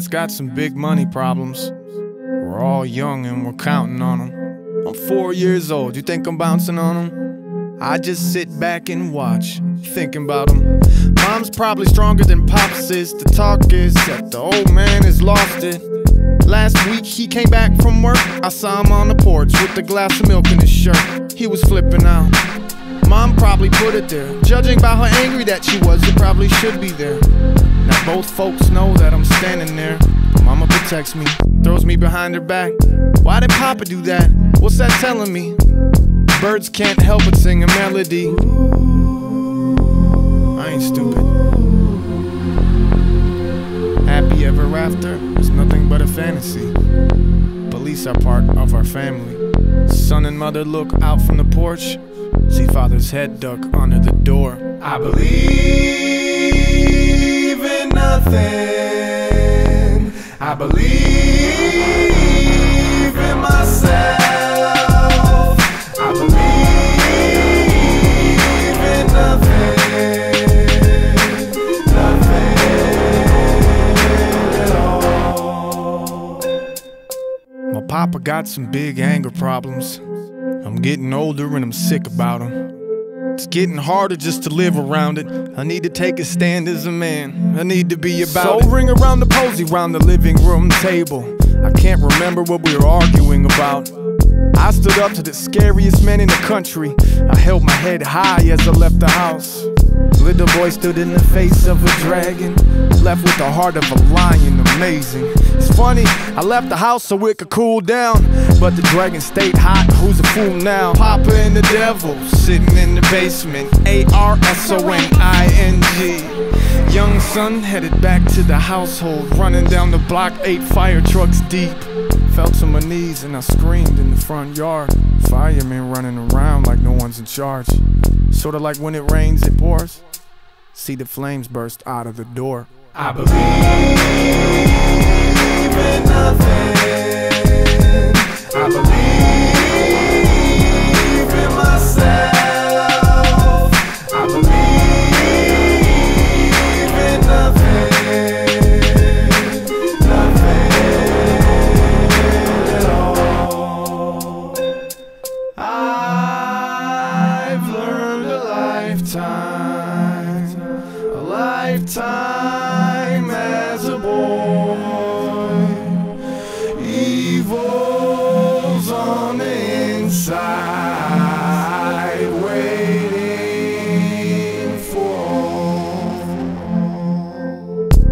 parents got some big money problems. We're all young and we're counting on them. I'm 4 years old, you think I'm bouncing on them? I just sit back and watch, thinking about them. Mom's probably stronger than Pops is. The talk is that the old man has lost it. Last week he came back from work. I saw him on the porch with a glass of milk in his shirt. He was flipping out. Mom probably put it there. Judging by how angry that she was, it probably should be there. Now both folks know that I'm standing there. Mama protects me, throws me behind her back. Why did Papa do that? What's that telling me? Birds can't help but sing a melody. I ain't stupid. Happy ever after is nothing but a fantasy. Police are part of our family. Son and mother look out from the porch. See father's head duck under the door. I believe in nothing. I believe in myself. I believe in nothing. Nothing at all. My papa got some big anger problems. I'm getting older and I'm sick about him. It's getting harder just to live around it. I need to take a stand as a man. I need to be about it. So ring around the posy, round the living room table. I can't remember what we were arguing about. I stood up to the scariest man in the country. I held my head high as I left the house. Little boy stood in the face of a dragon, left with the heart of a lion, amazing. It's funny, I left the house so it could cool down, but the dragon stayed hot, who's a fool now? Papa and the devil, sitting in the basement. A-R-S-O-N-I-N-G. Young son headed back to the household, running down the block, 8 fire trucks deep. Fell to my knees and I screamed in the front yard. Firemen running around like no one's in charge. Sorta like when it rains, it pours. See the flames burst out of the door. I believe in nothing. I believe in myself. I believe in nothing. Nothing at all. I've learned a lifetime as a boy. Evil's on the inside, waiting for all.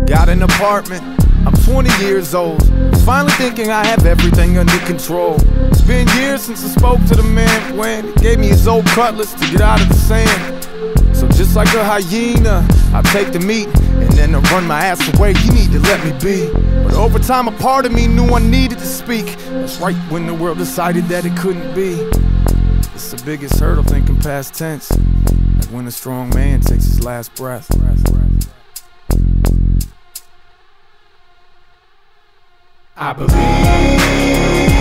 Got an apartment, I'm 20 years old. Finally thinking I have everything under control. It's been years since I spoke to the man when he gave me his old cutlass to get out of the sand. So just like a hyena, I take the meat and then I run my ass away. You need to let me be. But over time a part of me knew I needed to speak. That's right when the world decided that it couldn't be. It's the biggest hurdle thinking past tense, like when a strong man takes his last breath. I believe